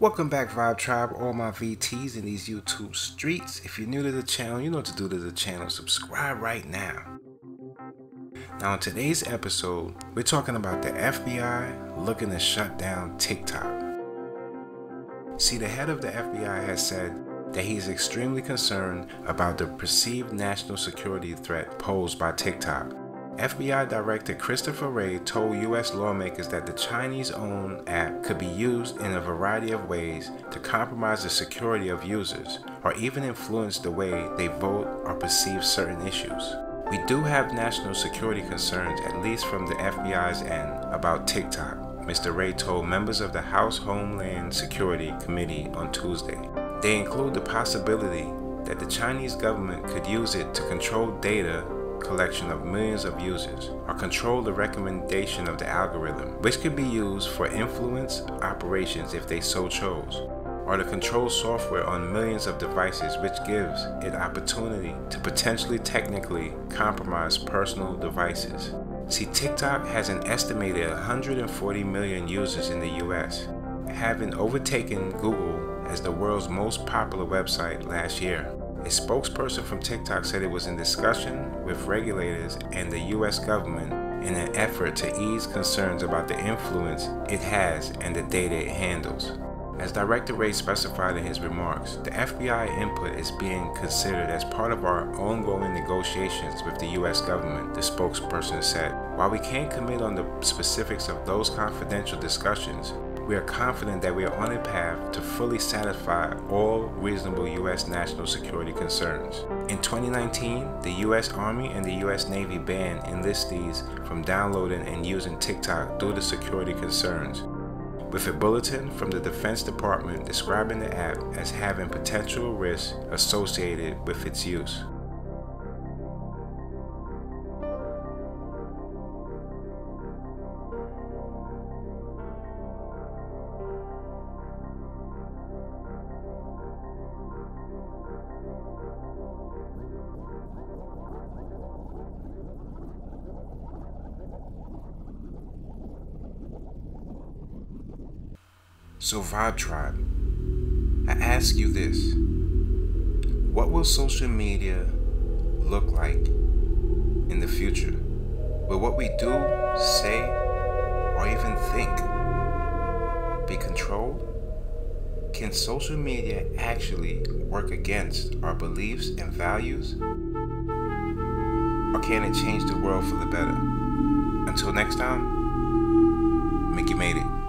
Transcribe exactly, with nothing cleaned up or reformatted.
Welcome back, Vibe Tribe, all my V Ts in these YouTube streets. If you're new to the channel, you know what to do to the channel. Subscribe right now. Now, in today's episode, we're talking about the F B I looking to shut down TikTok. See, the head of the F B I has said that he's extremely concerned about the perceived national security threat posed by TikTok. F B I Director Christopher Wray told U S lawmakers that the Chinese-owned app could be used in a variety of ways to compromise the security of users or even influence the way they vote or perceive certain issues. We do have national security concerns, at least from the F B I's end, about TikTok, Mister Wray told members of the House Homeland Security Committee on Tuesday. They include the possibility that the Chinese government could use it to control data collection of millions of users or control the recommendation of the algorithm, which could be used for influence operations if they so chose, or to control software on millions of devices, which gives it opportunity to potentially technically compromise personal devices. See, TikTok has an estimated one hundred forty million users in the U S, having overtaken Google as the world's most popular website last year. A spokesperson from TikTok said it was in discussion with regulators and the U S government in an effort to ease concerns about the influence it has and the data it handles. As Director Wray specified in his remarks, the F B I input is being considered as part of our ongoing negotiations with the U S government, the spokesperson said. While we can't commit on the specifics of those confidential discussions, we are confident that we are on a path to fully satisfy all reasonable U S national security concerns. In twenty nineteen, the U S Army and the U S Navy banned enlistees from downloading and using TikTok due to security concerns, with a bulletin from the Defense Department describing the app as having potential risks associated with its use. So Vibe Tribe, I ask you this: what will social media look like in the future? Will what we do, say, or even think be controlled? Can social media actually work against our beliefs and values? Or can it change the world for the better? Until next time, Mickey made it.